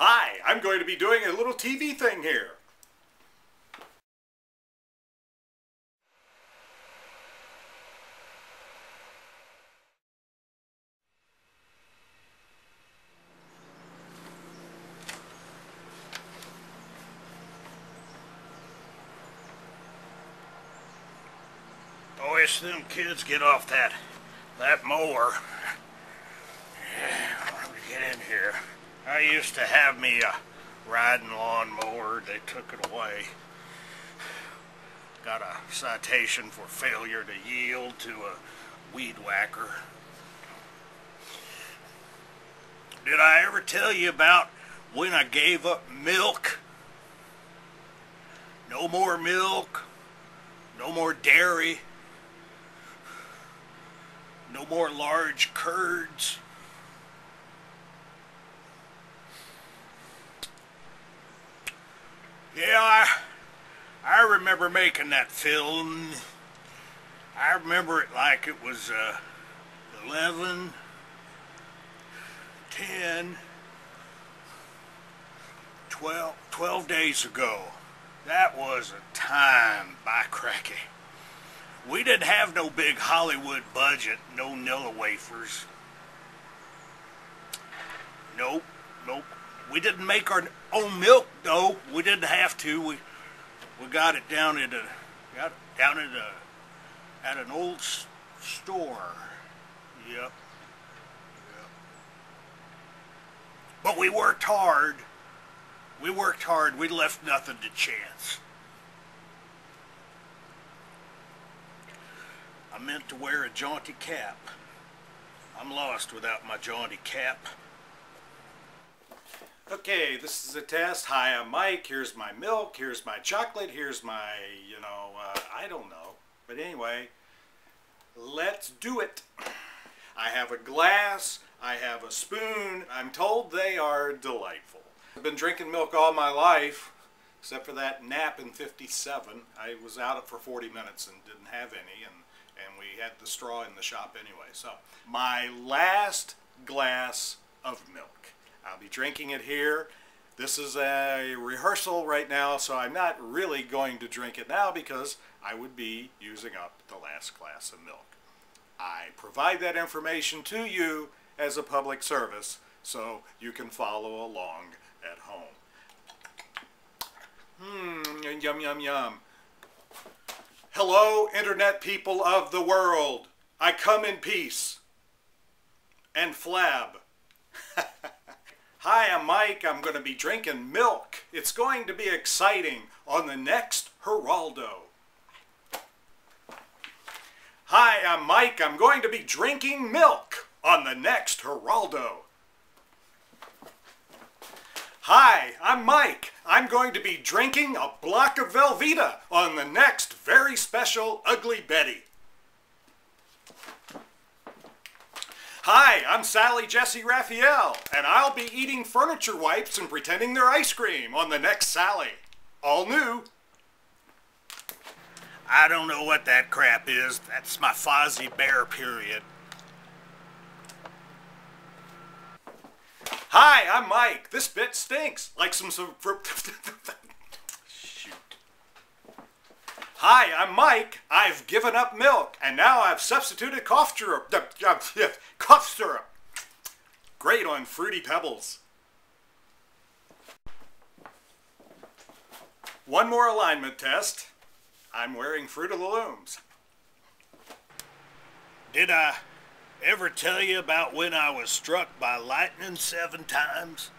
Hi, I'm going to be doing a little TV thing here. Wish them kids get off that mower. Yeah, let me get in here. I used to have me a riding lawn mower. They took it away. Got a citation for failure to yield to a weed whacker. Did I ever tell you about when I gave up milk? No more milk. No more dairy. No more large curds. Yeah, I remember making that film. I remember it like it was 11, 10, 12 days ago. That was a time, by cracky. We didn't have no big Hollywood budget, no Nilla wafers. Nope. We didn't make our own milk though. We didn't have to. We got it down at an old store. Yep. But we worked hard. We left nothing to chance. I meant to wear a jaunty cap. I'm lost without my jaunty cap. Okay, this is a test. Hi, I'm Mike. Here's my milk. Here's my chocolate. Here's my, I don't know. But anyway, let's do it. I have a glass. I have a spoon. I'm told they are delightful. I've been drinking milk all my life, except for that nap in 57. I was out for 40 minutes and didn't have any, and we had the straw in the shop anyway. So, my last glass of milk. I'll be drinking it here. This is a rehearsal right now, so I'm not really going to drink it now because I would be using up the last glass of milk. I provide that information to you as a public service so you can follow along at home. Mmm, yum, yum, yum. Hello, internet people of the world. I come in peace and flab. Hi, I'm Mike. I'm going to be drinking milk. It's going to be exciting on the next Geraldo. Hi, I'm Mike. I'm going to be drinking milk on the next Geraldo. Hi, I'm Mike. I'm going to be drinking a block of Velveeta on the next very special Ugly Betty. Hi, I'm Sally Jesse Raphael, and I'll be eating furniture wipes and pretending they're ice cream on the next Sally. All new. I don't know what that crap is. That's my Fozzie Bear period. Hi, I'm Mike. This bit stinks like some shoot. Hi, I'm Mike. I've given up milk and now I've substituted cough syrup. Great on Fruity Pebbles. One more alignment test. I'm wearing Fruit of the Looms. Did I ever tell you about when I was struck by lightning 7 times?